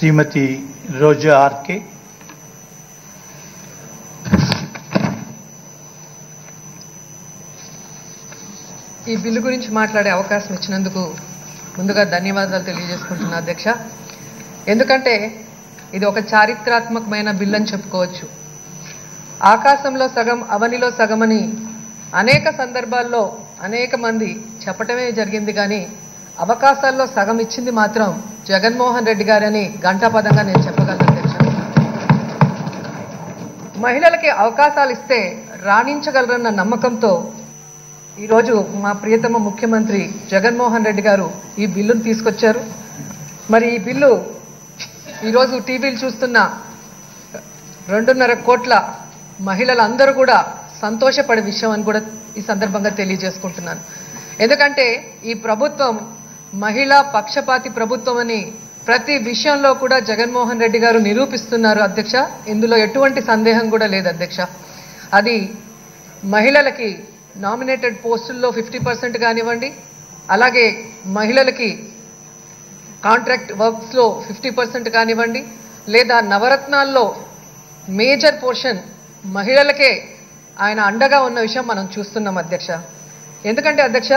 श्रीमती रोजा आर्के, ఈ బిల్లు గురించి మాట్లాడే అవకాశం ఇచ్చినందుకు ముందుగా ధన్యవాదాలు తెలియజేసుకుంటున్నా అధ్యక్ష. ఎందుకంటే ఇది ఒక చారిత్రాత్మకమైన బిల్లు అని చెప్పుకోవచ్చు. ఆకాశంలో సగం అవనిలో సగమని అనేక సందర్భాల్లో అనేక మంది చెప్పటమే జరిగింది, కానీ అవకాశాల్లో సగం ఇచ్చింది మాత్రం జగన్మోహన్ రెడ్డి గారని గంటాపదంగా నేను చెప్పగలను అధ్యక్ష. మహిళలకి అవకాశాలు ఇస్తే రాణించగలరన్న నమ్మకంతో ఈరోజు మా ప్రియతమ ముఖ్యమంత్రి జగన్మోహన్ రెడ్డి గారు ఈ బిల్లును తీసుకొచ్చారు. మరి ఈ బిల్లు ఈరోజు టీవీలు చూస్తున్న 2.5 కోట్ల మహిళలందరూ కూడా సంతోషపడే విషయం అని కూడా ఈ సందర్భంగా తెలియజేసుకుంటున్నాను. ఎందుకంటే ఈ ప్రభుత్వం మహిళా పక్షపాతి ప్రభుత్వం అని ప్రతి విషయంలో కూడా జగన్మోహన్ రెడ్డి గారు నిరూపిస్తున్నారు అధ్యక్ష. ఇందులో ఎటువంటి సందేహం కూడా లేదు అధ్యక్ష. అది మహిళలకి నామినేటెడ్ పోస్టుల్లో 50% కానివ్వండి, అలాగే మహిళలకి కాంట్రాక్ట్ వర్క్స్లో 50% కానివ్వండి, లేదా నవరత్నాల్లో మేజర్ పోర్షన్ మహిళలకే ఆయన అండగా ఉన్న విషయం మనం చూస్తున్నాం అధ్యక్ష. ఎందుకంటే అధ్యక్ష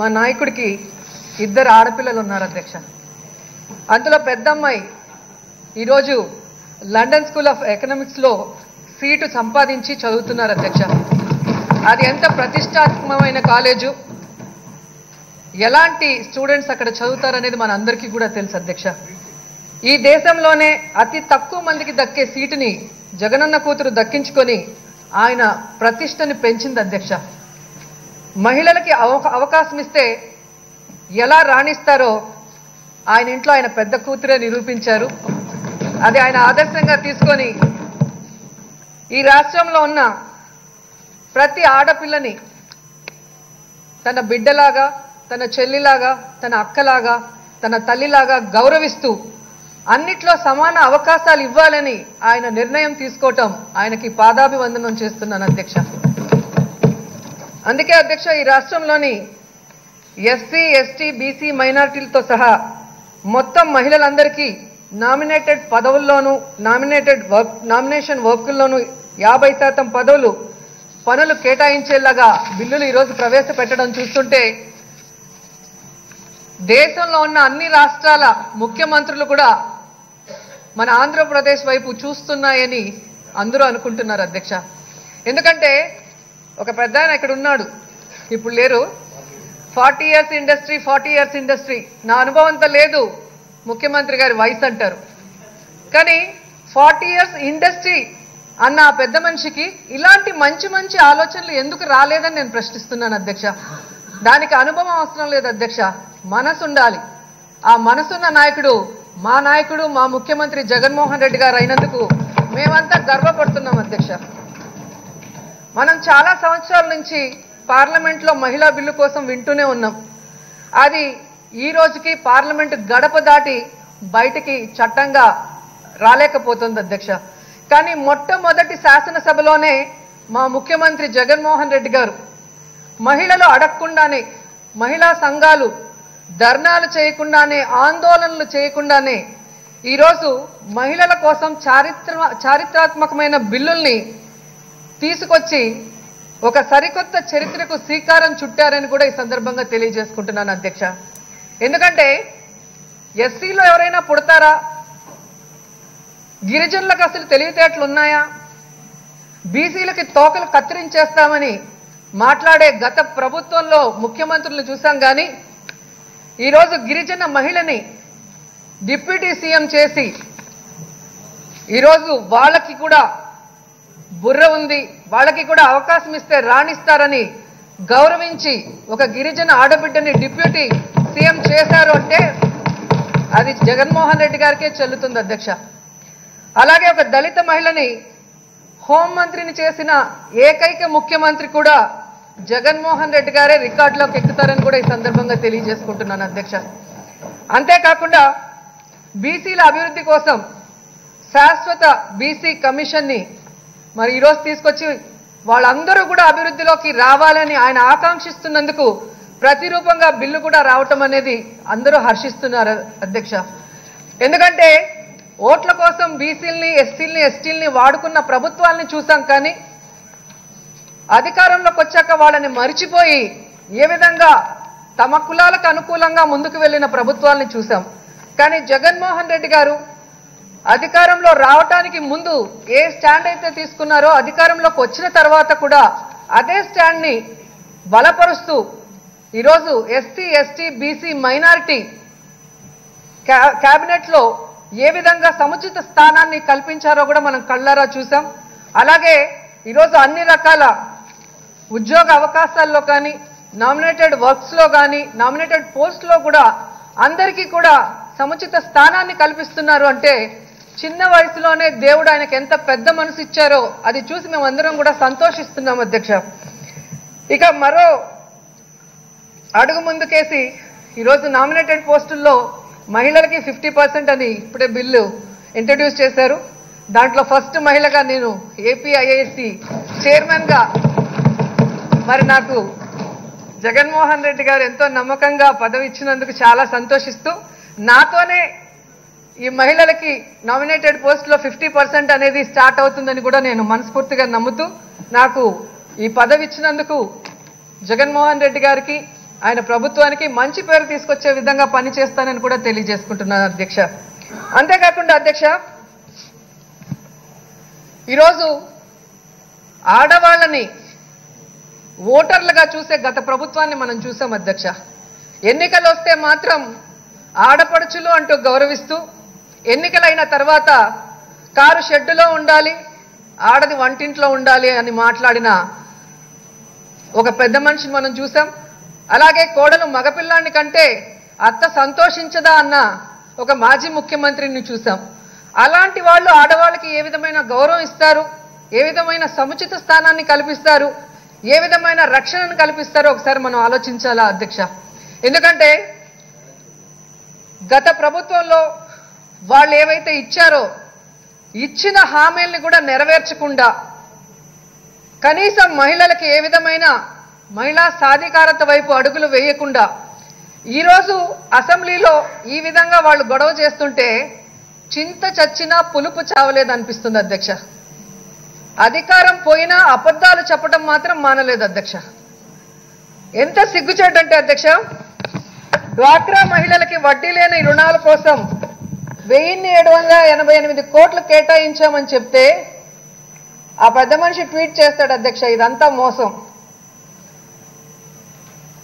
మా నాయకుడికి 2 ఆడపిల్లలు ఉన్నారు అధ్యక్ష. అందులో పెద్దమ్మాయి ఈరోజు లండన్ స్కూల్ ఆఫ్ ఎకనామిక్స్లో సీటు సంపాదించి చదువుతున్నారు అధ్యక్ష. అది ఎంత ప్రతిష్టాత్మకమైన కాలేజు, ఎలాంటి స్టూడెంట్స్ అక్కడ చదువుతారనేది మన అందరికీ కూడా తెలుసు అధ్యక్ష. ఈ దేశంలోనే అతి తక్కువ మందికి దక్కే సీటుని జగనన్న కూతురు దక్కించుకొని ఆయన ప్రతిష్టని పెంచింది అధ్యక్ష. మహిళలకి అవకాశం ఇస్తే ఎలా రాణిస్తారో ఆయన ఇంట్లో ఆయన పెద్ద కూతురే నిరూపించారు. అది ఆయన ఆదర్శంగా తీసుకొని ఈ రాష్ట్రంలో ఉన్న ప్రతి ఆడపిల్లని తన బిడ్డలాగా, తన చెల్లిలాగా, తన అక్కలాగా, తన తల్లిలాగా గౌరవిస్తూ అన్నిట్లో సమాన అవకాశాలు ఇవ్వాలని ఆయన నిర్ణయం తీసుకోవటం ఆయనకి పాదాభివందనం చేస్తున్నాను అధ్యక్ష. అందుకే అధ్యక్ష ఈ రాష్ట్రంలోని ఎస్సీ, ఎస్టీ, బీసీ మైనార్టీలతో సహా మొత్తం మహిళలందరికీ నామినేటెడ్ పదవుల్లోనూ, నామినేషన్ వర్కుల్లోనూ 50% పదవులు, పనులు కేటాయించేలాగా బిల్లులు ఈరోజు ప్రవేశపెట్టడం చూస్తుంటే దేశంలో ఉన్న అన్ని రాష్ట్రాల ముఖ్యమంత్రులు కూడా మన ఆంధ్రప్రదేశ్ వైపు చూస్తున్నాయని అందరూ అనుకుంటున్నారు అధ్యక్ష. ఎందుకంటే ఒక పెద్ద ఆయన ఇక్కడ ఉన్నాడు, ఇప్పుడు లేరు. 40 years industry నా అనుభవంతో లేదు ముఖ్యమంత్రి గారి వయసు అంటారు, కానీ 40 years ఇండస్ట్రీ అన్న ఆ పెద్ద మనిషికి ఇలాంటి మంచి మంచి ఆలోచనలు ఎందుకు రాలేదని నేను ప్రశ్నిస్తున్నాను అధ్యక్ష. దానికి అనుభవం అవసరం లేదు అధ్యక్ష, మనసు ఉండాలి. ఆ మనసున్న నాయకుడు మా నాయకుడు, మా ముఖ్యమంత్రి జగన్మోహన్ రెడ్డి గారు అయినందుకు మేమంతా గర్వపడుతున్నాం అధ్యక్ష. మనం చాలా సంవత్సరాల నుంచి పార్లమెంట్లో మహిళా బిల్లు కోసం వింటూనే ఉన్నాం. అది ఈ రోజుకి పార్లమెంట్ గడప దాటి బయటికి చట్టంగా రాలేకపోతుంది అధ్యక్ష. కానీ మొట్టమొదటి శాసనసభలోనే మా ముఖ్యమంత్రి జగన్మోహన్ రెడ్డి గారు మహిళలు అడగకుండానే, మహిళా సంఘాలు ధర్నాలు చేయకుండానే, ఆందోళనలు చేయకుండానే ఈరోజు మహిళల కోసం చారిత్రాత్మకమైన బిల్లుల్ని తీసుకొచ్చి ఒక సరికొత్త చరిత్రకు శ్రీకారం చుట్టారని కూడా ఈ సందర్భంగా తెలియజేసుకుంటున్నాను అధ్యక్ష. ఎందుకంటే ఎస్సీలో ఎవరైనా పుడతారా? గిరిజనులకు అసలు తెలివితేటలు ఉన్నాయా? బీసీలకి తోకలు కత్తిరించేస్తామని మాట్లాడే గత ప్రభుత్వంలో ముఖ్యమంత్రులను చూసాం, కానీ ఈరోజు గిరిజన మహిళని డిప్యూటీ సీఎం చేసి ఈరోజు వాళ్ళకి కూడా బుర్ర ఉంది, వాళ్ళకి కూడా అవకాశం ఇస్తే రాణిస్తారని గౌరవించి ఒక గిరిజన ఆడబిడ్డని డిప్యూటీ సీఎం చేశారు అంటే అది జగన్మోహన్ రెడ్డి గారికే చెల్లుతుంది అధ్యక్ష. అలాగే ఒక దళిత మహిళని హోంమంత్రిని చేసిన ఏకైక ముఖ్యమంత్రి కూడా జగన్మోహన్ రెడ్డి గారే రికార్డులోకి ఎక్కుతారని కూడా ఈ సందర్భంగా తెలియజేసుకుంటున్నాను అధ్యక్ష. అంతేకాకుండా బీసీల అభివృద్ధి కోసం శాశ్వత బీసీ కమిషన్ని మరి ఈరోజు తీసుకొచ్చి వాళ్ళందరూ కూడా అభివృద్ధిలోకి రావాలని ఆయన ఆకాంక్షిస్తున్నందుకు ప్రతిరూపంగా బిల్లు కూడా రావటం అనేది అందరూ హర్షిస్తున్నారు అధ్యక్ష. ఎందుకంటే ఓట్ల కోసం బీసీల్ని ఎస్సీల్ని ఎస్టీల్ని వాడుకున్న ప్రభుత్వాలను చూసాం. కానీ అధికారంలోకి వచ్చాక వాళ్ళని మరిచిపోయి ఏ విధంగా తమ కులాలకు అనుకూలంగా ముందుకు వెళ్ళిన ప్రభుత్వాలను చూసాం. కానీ జగన్మోహన్ రెడ్డి గారు అధికారంలో రావడానికి ముందు ఏ స్టాండ్ అయితే తీసుకున్నారో అధికారంలోకి వచ్చిన తర్వాత కూడా అదే స్టాండ్ని బలపరుస్తూ ఈరోజు ఎస్సీ ఎస్టీ బీసీ మైనారిటీ క్యాబినెట్లో ఏ విధంగా సముచిత స్థానాన్ని కల్పించారో కూడా మనం కళ్ళారా చూసాం. అలాగే ఈరోజు అన్ని రకాల ఉద్యోగ అవకాశాల్లో కానీ నామినేటెడ్ వర్క్స్లో కానీ నామినేటెడ్ పోస్ట్లో కూడా అందరికీ కూడా సముచిత స్థానాన్ని కల్పిస్తున్నారు. అంటే చిన్న వయసులోనే దేవుడు ఆయనకు ఎంత పెద్ద మనసు ఇచ్చారో అది చూసి మేమందరం కూడా సంతోషిస్తున్నాం అధ్యక్ష. ఇక మరో అడుగు ముందుకేసి ఈరోజు నామినేటెడ్ పోస్టుల్లో మహిళలకి 50% అని ఇప్పుడే బిల్లు ఇంట్రడ్యూస్ చేశారు. దాంట్లో ఫస్ట్ మహిళగా నేను ఏపీఐఐసి చైర్మన్గా మరి నాకు జగన్మోహన్ రెడ్డి గారు ఎంతో నమ్మకంగా పదవి ఇచ్చినందుకు చాలా సంతోషిస్తూ నాతోనే ఈ మహిళలకి నామినేటెడ్ పోస్టులో 50% అనేది స్టార్ట్ అవుతుందని కూడా నేను మనస్ఫూర్తిగా నమ్ముతూ నాకు ఈ పదవి ఇచ్చినందుకు జగన్మోహన్ రెడ్డి గారికి ఆయన ప్రభుత్వానికి మంచి పేరు తీసుకొచ్చే విధంగా పనిచేస్తానని కూడా తెలియజేసుకుంటున్నాను అధ్యక్ష. అంతేకాకుండా అధ్యక్ష ఈరోజు ఆడవాళ్ళని ఓటర్లుగా చూసే గత ప్రభుత్వాన్ని మనం చూసాం అధ్యక్ష. ఎన్నికలు వస్తే మాత్రం ఆడపడుచులు అంటూ గౌరవిస్తూ ఎన్నికలైన తర్వాత కారు షెడ్డులో ఉండాలి ఆడది వంటింట్లో ఉండాలి అని మాట్లాడిన ఒక పెద్ద మనిషిని మనం చూసాం. అలాగే కోడలు మగపిల్లాన్ని కంటే అత్త సంతోషించదా అన్న ఒక మాజీ ముఖ్యమంత్రిని చూసాం. అలాంటి వాళ్ళు ఆడవాళ్ళకి ఏ విధమైన గౌరవం ఇస్తారు, ఏ విధమైన సముచిత స్థానాన్ని కల్పిస్తారు, ఏ విధమైన రక్షణను కల్పిస్తారో ఒకసారి మనం ఆలోచించాలా అధ్యక్ష. ఎందుకంటే గత ప్రభుత్వంలో వాళ్ళు ఏవైతే ఇచ్చారో ఇచ్చిన హామీల్ని కూడా నెరవేర్చకుండా కనీసం మహిళలకు ఏ విధమైన మహిళా సాధికారత వైపు అడుగులు వేయకుండా ఈరోజు అసెంబ్లీలో ఈ విధంగా వాళ్ళు గొడవ చేస్తుంటే చింత చచ్చినా పులుపు చావలేదనిపిస్తుంది అధ్యక్ష. అధికారం పోయినా అబద్ధాలు చెప్పడం మాత్రం మానలేదు అధ్యక్ష. ఎంత సిగ్గుచేటంటే అధ్యక్ష డ్వాక్రా మహిళలకి వడ్డీ లేని రుణాల కోసం 1,788 కోట్లు కేటాయించామని చెప్తే ఆ పెద్ద మనిషి ట్వీట్ చేస్తాడు అధ్యక్ష ఇదంతా మోసం.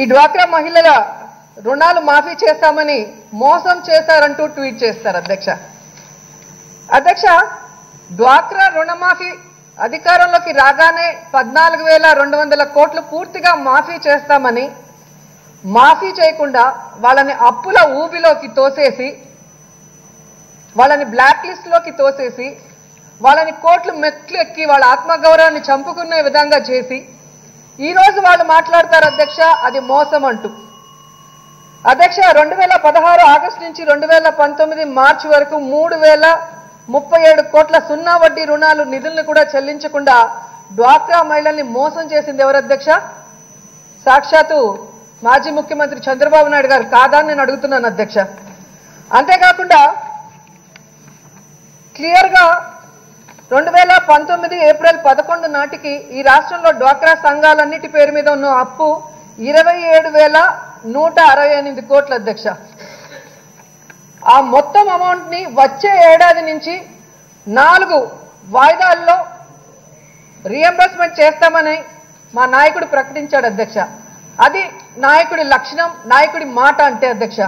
ఈ డ్వాక్రా మహిళల రుణాలు మాఫీ చేస్తామని మోసం చేశారంటూ ట్వీట్ చేస్తారు అధ్యక్ష. అధ్యక్ష డ్వాక్రా రుణమాఫీ అధికారంలోకి రాగానే 14,200 కోట్లు పూర్తిగా మాఫీ చేస్తామని మాఫీ చేయకుండా వాళ్ళని అప్పుల ఊబిలోకి తోసేసి వాళ్ళని బ్లాక్ లిస్ట్లోకి తోసేసి వాళ్ళని కోట్లు మెట్లు ఎక్కి వాళ్ళ ఆత్మగౌరవాన్ని చంపుకునే విధంగా చేసి ఈరోజు వాళ్ళు మాట్లాడతారు అధ్యక్ష అది మోసం అంటూ. అధ్యక్ష 2016 ఆగస్టు నుంచి 2019 మార్చి వరకు 3,037 కోట్ల సున్నా వడ్డీ రుణాలు నిధులను కూడా చెల్లించకుండా డ్వాక్రా మహిళల్ని మోసం చేసింది ఎవరు అధ్యక్ష? సాక్షాత్తు మాజీ ముఖ్యమంత్రి చంద్రబాబు నాయుడు గారు కాదా నేను అడుగుతున్నాను అధ్యక్ష. అంతేకాకుండా క్లియర్గా 2019 ఏప్రిల్ 11 నాటికి ఈ రాష్ట్రంలో డ్వాక్రా సంఘాలన్నిటి పేరు మీద ఉన్న అప్పు 27,168 కోట్ల అధ్యక్ష. ఆ మొత్తం అమౌంట్ని వచ్చే ఏడాది నుంచి 4 వాయిదాల్లో రీఎంబర్స్మెంట్ చేస్తామని మా నాయకుడు ప్రకటించాడు అధ్యక్ష. అది నాయకుడి లక్షణం, నాయకుడి మాట అంటే అధ్యక్ష.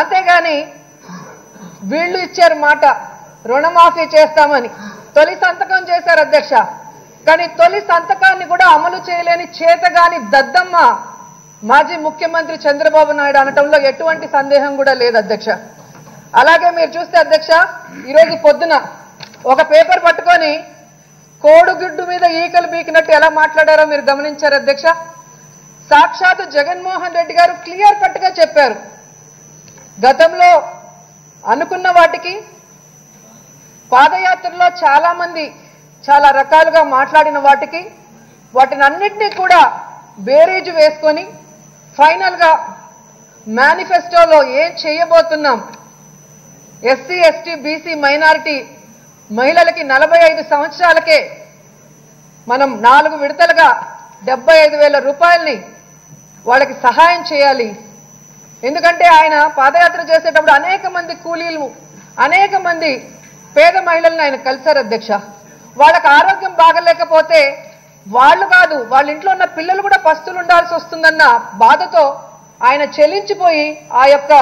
అంతేగాని వీళ్ళు ఇచ్చారు మాట రుణమాఫీ చేస్తామని తొలి సంతకం చేశారు అధ్యక్ష. కానీ తొలి సంతకాన్ని కూడా అమలు చేయలేని చేతగాని దద్దమ్మ మాజీ ముఖ్యమంత్రి చంద్రబాబు నాయుడు అనటంలో ఎటువంటి సందేహం కూడా లేదు అధ్యక్ష. అలాగే మీరు చూస్తే అధ్యక్ష ఈరోజు పొద్దున ఒక పేపర్ పట్టుకొని కోడిగుడ్డు మీద ఈకలు బీకినట్టు ఎలా మాట్లాడారో మీరు గమనించారు అధ్యక్ష. సాక్షాత్ జగన్మోహన్ రెడ్డి గారు క్లియర్ కట్గా చెప్పారు గతంలో అనుకున్న వాటికి పాదయాత్రలో చాలామంది చాలా రకాలుగా మాట్లాడిన వాటిని అన్నింటినీ కూడా బేరేజ్ వేసుకొని ఫైనల్గా మేనిఫెస్టోలో ఏం చేయబోతున్నాం, ఎస్సీ ఎస్టీ బీసీ మైనారిటీ మహిళలకి 45 సంవత్సరాలకే మనం 4 విడతలుగా 75000 రూపాయల్ని వాళ్ళకి సహాయం చేయాలి. ఎందుకంటే ఆయన పాదయాత్ర చేసేటప్పుడు అనేక మంది కూలీలు అనేక మంది పేద మహిళల్ని ఆయన కలిశారు అధ్యక్ష. వాళ్ళకి ఆరోగ్యం బాగలేకపోతే వాళ్ళు కాదు వాళ్ళ ఇంట్లో ఉన్న పిల్లలు కూడా పస్తులు ఉండాల్సి వస్తుందన్న బాధతో ఆయన చెలించిపోయి ఆ యొక్క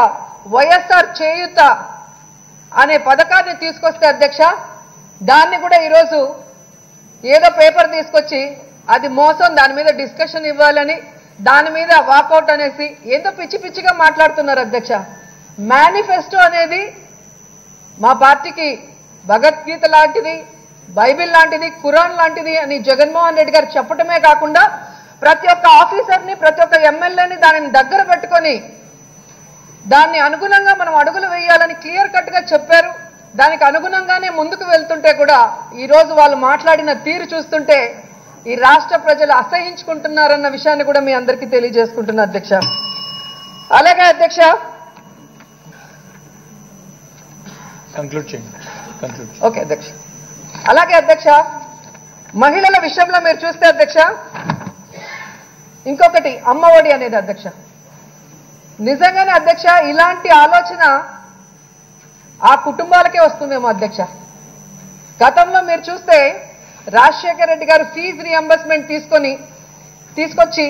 వైఎస్ఆర్ చేయూత అనే పథకాన్ని తీసుకొస్తే అధ్యక్ష దాన్ని కూడా ఈరోజు ఏదో పేపర్ తీసుకొచ్చి అది మోసం దాని మీద డిస్కషన్ ఇవ్వాలని దాని మీద వాకౌట్ అనేసి ఏదో పిచ్చి పిచ్చిగా మాట్లాడుతున్నారు అధ్యక్ష. మేనిఫెస్టో అనేది మా పార్టీకి భగవద్గీత లాంటిది, బైబిల్ లాంటిది, ఖురాన్ లాంటిది అని జగన్మోహన్ రెడ్డి గారు చెప్పడమే కాకుండా ప్రతి ఒక్క ఆఫీసర్ని ప్రతి ఒక్క ఎమ్మెల్యేని దానిని దగ్గర పెట్టుకొని దాన్ని అనుగుణంగా మనం అడుగులు వేయాలని క్లియర్ కట్గా చెప్పారు. దానికి అనుగుణంగానే ముందుకు వెళ్తుంటే కూడా ఈరోజు వాళ్ళు మాట్లాడిన తీరు చూస్తుంటే ఈ రాష్ట్ర ప్రజలు అసహించుకుంటున్నారన్న విషయాన్ని కూడా మీ అందరికీ తెలియజేసుకుంటున్నా అధ్యక్ష. అలాగే అధ్యక్ష ఓకే అధ్యక్ష. అలాగే అధ్యక్ష మహిళల విషయంలో మీరు చూస్తే అధ్యక్ష ఇంకొకటి అమ్మఒడి అనేది అధ్యక్ష నిజంగానే అధ్యక్ష ఇలాంటి ఆలోచన ఆ కుటుంబాలకే వస్తుందేమో అధ్యక్ష. గతంలో మీరు చూస్తే రాజశేఖర రెడ్డి గారు ఫీజు రీఎంబర్స్మెంట్ తీసుకొచ్చి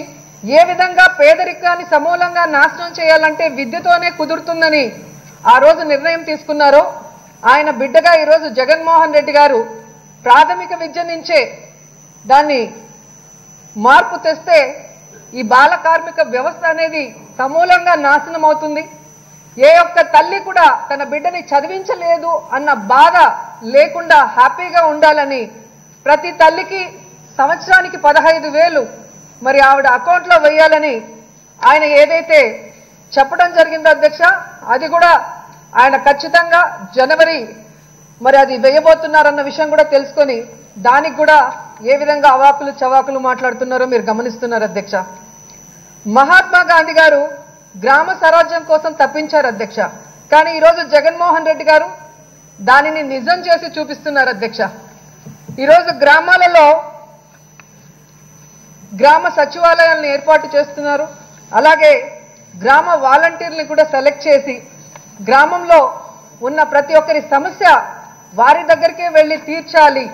ఏ విధంగా పేదరికాన్ని సమూలంగా నాశనం చేయాలంటే విద్యతోనే కుదురుతుందని ఆ రోజు నిర్ణయం తీసుకున్నారో ఆయన బిడ్డగా ఈరోజు జగన్మోహన్ రెడ్డి గారు ప్రాథమిక విద్య నుంచే దాన్ని మార్పు తెస్తే ఈ బాల కార్మిక వ్యవస్థ అనేది సమూలంగా నాశనం అవుతుంది. ఏ ఒక్క తల్లి కూడా తన బిడ్డని చదివించలేదు అన్న బాధ లేకుండా హ్యాపీగా ఉండాలని ప్రతి తల్లికి సంవత్సరానికి 15000 మరి ఆవిడ అకౌంట్లో వేయాలని ఆయన ఏదైతే చెప్పడం జరిగిందో అధ్యక్ష అది కూడా ఆయన ఖచ్చితంగా జనవరి మరి అది వేయబోతున్నారన్న విషయం కూడా తెలుసుకొని దానికి కూడా ఏ విధంగా అవాకులు చవాకులు మాట్లాడుతున్నారో మీరు గమనిస్తున్నారు అధ్యక్ష. మహాత్మా గాంధీ గారు గ్రామ స్వరాజ్యం కోసం తప్పించారు అధ్యక్ష, కానీ ఈరోజు జగన్మోహన్ రెడ్డి గారు దానిని నిజం చేసి చూపిస్తున్నారు అధ్యక్ష. ఈరోజు గ్రామాలలో గ్రామ సచివాలయాలను ఏర్పాటు చేస్తున్నారు. అలాగే గ్రామ వాలంటీర్ని కూడా సెలెక్ట్ చేసి గ్రామంలో ఉన్న ప్రతి ఒక్కరి సమస్య వారి దగ్గరికే వెళ్ళి తీర్చాలి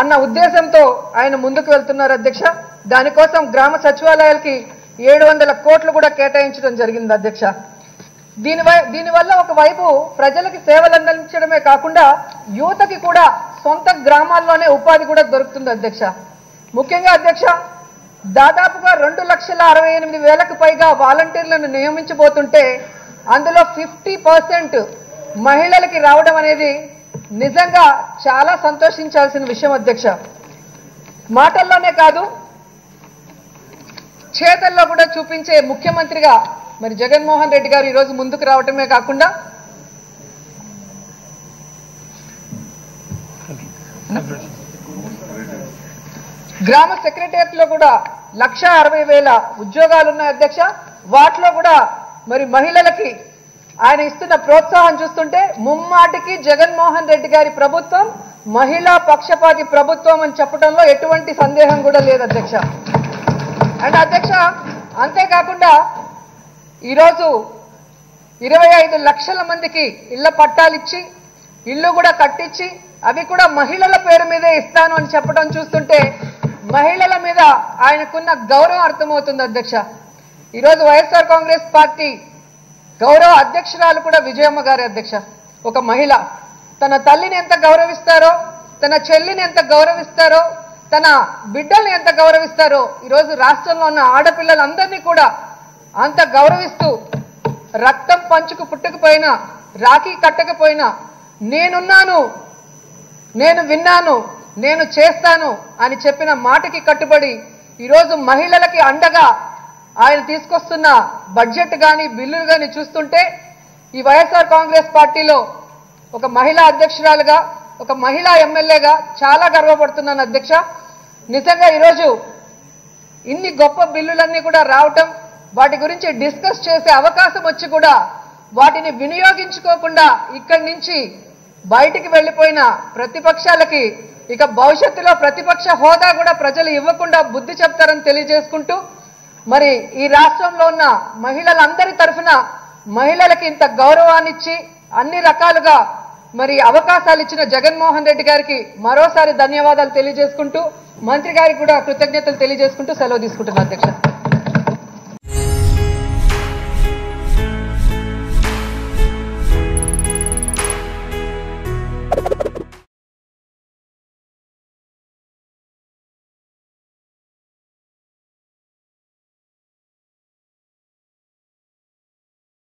అన్న ఉద్దేశంతో ఆయన ముందుకు వెళ్తున్నారు అధ్యక్ష. దానికోసం గ్రామ సచివాలయాలకి 700 కోట్లు కూడా కేటాయించడం జరిగింది అధ్యక్ష. దీనివల్ల ఒకవైపు ప్రజలకి సేవలు అందించడమే కాకుండా యువతకి కూడా సొంత గ్రామాల్లోనే ఉపాధి కూడా దొరుకుతుంది అధ్యక్ష. ముఖ్యంగా అధ్యక్ష దాదాపుగా 2,68,000కు పైగా వాలంటీర్లను నియమించబోతుంటే అందులో 50% మహిళలకి రావడం అనేది నిజంగా చాలా సంతోషించాల్సిన విషయం అధ్యక్ష. మాటల్లోనే కాదు చేతల్లో కూడా చూపించే ముఖ్యమంత్రిగా మరి జగన్మోహన్ రెడ్డి గారు ఈరోజు ముందుకు రావటమే కాకుండా గ్రామ సెక్రటేరియట్లో కూడా 1,60,000 ఉద్యోగాలు ఉన్నాయి అధ్యక్ష. వాటిలో కూడా మరి మహిళలకి ఆయన ఇస్తున్న ప్రోత్సాహం చూస్తుంటే ముమ్మాటికి జగన్మోహన్ రెడ్డి గారి ప్రభుత్వం మహిళా పక్షపాతి ప్రభుత్వం అని చెప్పడంలో ఎటువంటి సందేహం కూడా లేదు అధ్యక్ష. అండ్ అధ్యక్ష అంతేకాకుండా ఈరోజు 25 లక్షల మందికి ఇళ్ల పట్టాలిచ్చి ఇళ్ళు కూడా కట్టించి అవి కూడా మహిళల పేరు మీదే ఇస్తాను అని చెప్పడం చూస్తుంటే మహిళల మీద ఆయనకున్న గౌరవం అర్థమవుతుంది అధ్యక్ష. ఈరోజు వైఎస్ఆర్ కాంగ్రెస్ పార్టీ గౌరవ అధ్యక్షురాలు కూడా విజయమ్మ గారి అధ్యక్ష. ఒక మహిళ తన తల్లిని ఎంత గౌరవిస్తారో, తన చెల్లిని ఎంత గౌరవిస్తారో, తన బిడ్డల్ని ఎంత గౌరవిస్తారో ఈరోజు రాష్ట్రంలో ఉన్న ఆడపిల్లలందరినీ కూడా అంత గౌరవిస్తూ రక్తం పంచుకు పుట్టకపోయినా రాఖీ కట్టకపోయినా నేనున్నాను, నేను విన్నాను, నేను చేస్తాను అని చెప్పిన మాటకి కట్టుబడి ఈరోజు మహిళలకి అండగా ఆయన తీసుకొస్తున్న బడ్జెట్ కానీ బిల్లులు కానీ చూస్తుంటే ఈ వైఎస్ఆర్ కాంగ్రెస్ పార్టీలో ఒక మహిళా అధ్యక్షురాలుగా ఒక మహిళా ఎమ్మెల్యేగా చాలా గర్వపడుతున్నాను అధ్యక్ష. నిజంగా ఈరోజు ఇన్ని గొప్ప బిల్లులన్నీ కూడా రావటం వాటి గురించి డిస్కస్ చేసే అవకాశం వచ్చి కూడా వాటిని వినియోగించుకోకుండా ఇక్కడి నుంచి బయటికి వెళ్ళిపోయిన ప్రతిపక్షాలకి ఇక భవిష్యత్తులో ప్రతిపక్ష హోదా కూడా ప్రజలు ఇవ్వకుండా బుద్ధి చెప్తారని తెలియజేసుకుంటూ మరి ఈ రాష్ట్రంలో ఉన్న మహిళలందరి తరఫున మహిళలకు ఇంత గౌరవాన్ని ఇచ్చి అన్ని రకాలుగా మరి అవకాశాలు ఇచ్చిన జగన్మోహన్ రెడ్డి గారికి మరోసారి ధన్యవాదాలు తెలియజేసుకుంటూ మంత్రి గారికి కూడా కృతజ్ఞతలు తెలియజేసుకుంటూ సెలవు తీసుకుంటున్నాను అధ్యక్ష.